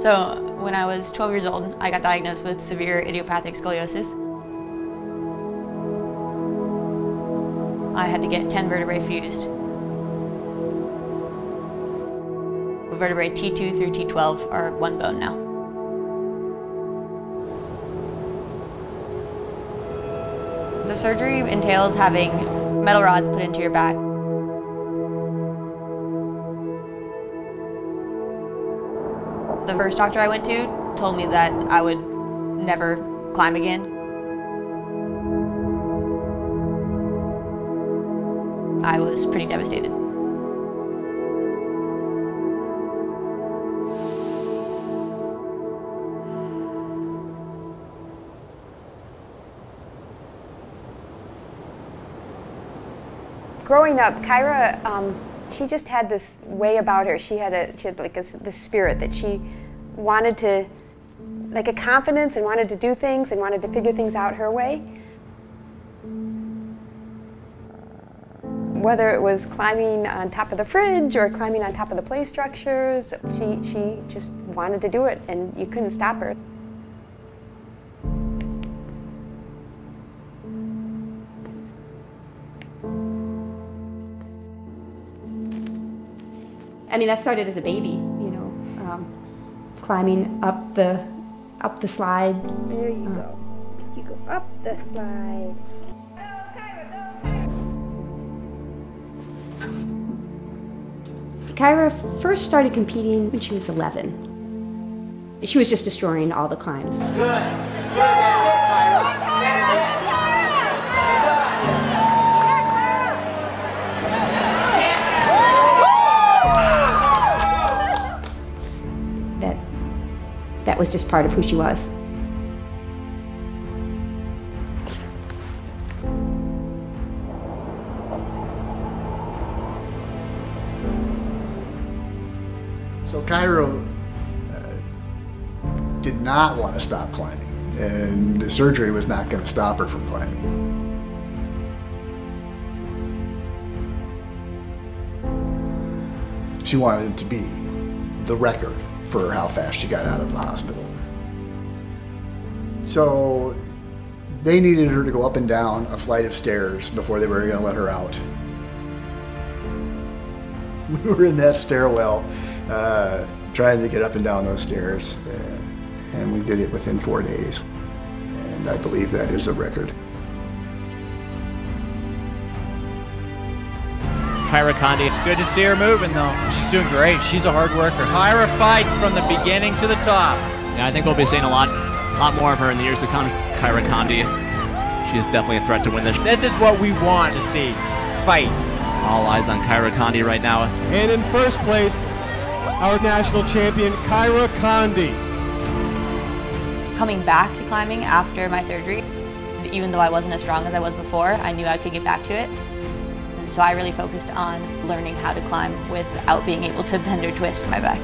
So when I was 12 years old, I got diagnosed with severe idiopathic scoliosis. I had to get 10 vertebrae fused. Vertebrae T2 through T12 are one bone now. The surgery entails having metal rods put into your back. The first doctor I went to told me that I would never climb again. I was pretty devastated. Growing up, Kyra, she just had this way about her. She had this spirit that she wanted to, like a confidence, and wanted to do things and wanted to figure things out her way. Whether it was climbing on top of the fridge or climbing on top of the play structures, she just wanted to do it, and you couldn't stop her. I mean, that started as a baby, you know, climbing up the slide. There you go. You go up the slide. Go, Kyra, go, Kyra. Kyra first started competing when she was 11. She was just destroying all the climbs. Good. Good. That's it, Kyra. That's it. That was just part of who she was. So Kyra did not want to stop climbing, and the surgery was not going to stop her from climbing. She wanted it to be the record for how fast she got out of the hospital. So they needed her to go up and down a flight of stairs before they were going to let her out. We were in that stairwell trying to get up and down those stairs, and we did it within 4 days. And I believe that is a record. Kyra Condie. It's good to see her moving, though. She's doing great. She's a hard worker. Kyra fights from the beginning to the top. Yeah, I think we'll be seeing a lot more of her in the years to come. Kyra Condie, she is definitely a threat to win this. This is what we want to see. Fight. All eyes on Kyra Condie right now. And in first place, our national champion, Kyra Condie. Coming back to climbing after my surgery, even though I wasn't as strong as I was before, I knew I could get back to it. So I really focused on learning how to climb without being able to bend or twist my back.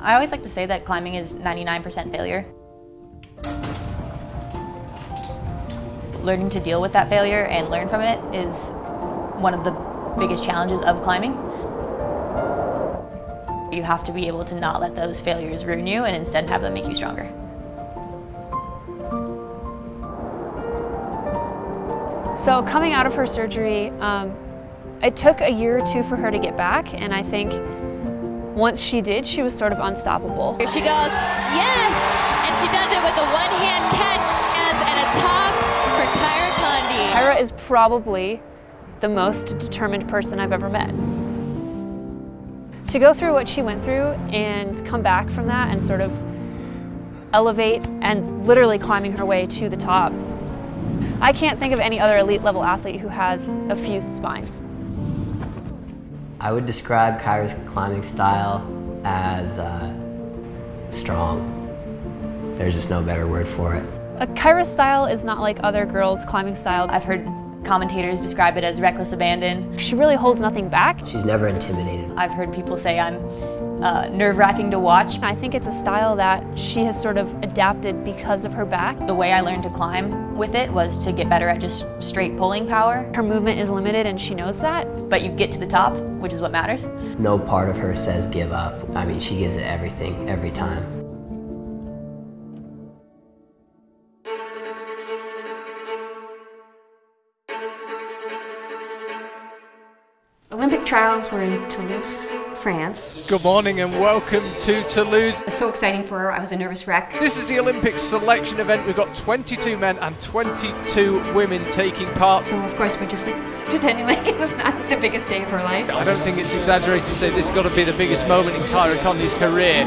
I always like to say that climbing is 99% failure. Learning to deal with that failure and learn from it is one of the biggest challenges of climbing. You have to be able to not let those failures ruin you and instead have them make you stronger. So coming out of her surgery, it took a year or two for her to get back, and I think once she did, she was sort of unstoppable. Here she goes, yes! And she does it with a one-hand catch and a top for Kyra Condie. Kyra is probably the most determined person I've ever met. To go through what she went through and come back from that and sort of elevate and literally climbing her way to the top. I can't think of any other elite level athlete who has a fused spine. I would describe Kyra's climbing style as strong. There's just no better word for it. Kyra's style is not like other girls' climbing style. I've heard Commentators describe it as reckless abandon. She really holds nothing back. She's never intimidated. I've heard people say I'm nerve-wracking to watch. I think it's a style that she has sort of adapted because of her back. The way I learned to climb with it was to get better at just straight pulling power. Her movement is limited and she knows that. But you get to the top, which is what matters. No part of her says give up. I mean, she gives it everything, every time. Olympic trials were in Toulouse, France. Good morning and welcome to Toulouse. It was so exciting for her, I was a nervous wreck. This is the Olympic selection event. We've got 22 men and 22 women taking part. So of course we're just like pretending like it's not the biggest day of her life. I don't think it's exaggerated to say this has got to be the biggest moment in Kyra Condie's career.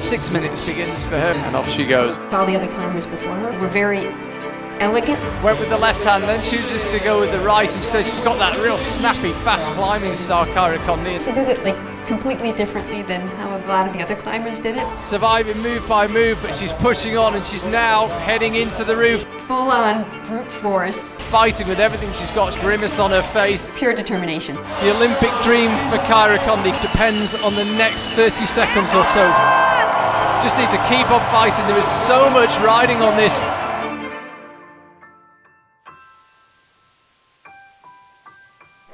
6 minutes begins for her and off she goes. All the other climbers before her were very elegant. Went with the left hand, then chooses to go with the right, and says she's got that real snappy, fast climbing star, Kyra Condie. She did it like completely differently than how a lot of the other climbers did it. Surviving move by move, but she's pushing on and she's now heading into the roof. Full on brute force. Fighting with everything she's got, grimace on her face. Pure determination. The Olympic dream for Kyra Condie depends on the next 30 seconds or so. Just need to keep on fighting, there is so much riding on this.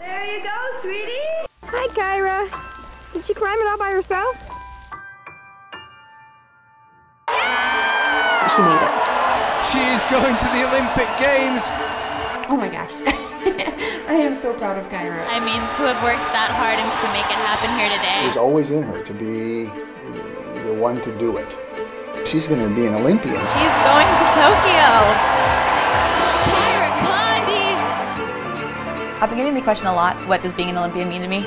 There you go, sweetie. Hi, Kyra. Did she climb it all by herself? She made it. She is going to the Olympic Games. Oh my gosh. I am so proud of Kyra. I mean, to have worked that hard and to make it happen here today. It was always in her to be the one to do it. She's going to be an Olympian. She's going to Tokyo. I've been getting the question a lot, what does being an Olympian mean to me?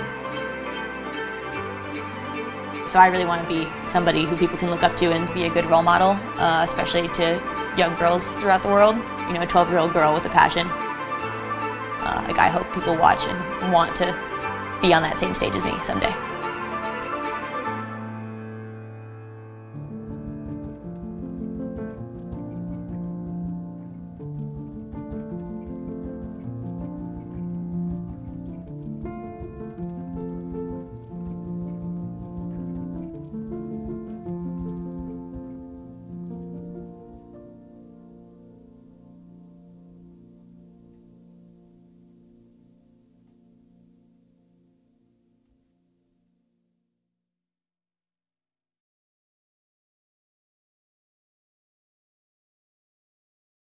So I really want to be somebody who people can look up to and be a good role model, especially to young girls throughout the world. You know, a 12-year-old girl with a passion. Like I hope people watch and want to be on that same stage as me someday.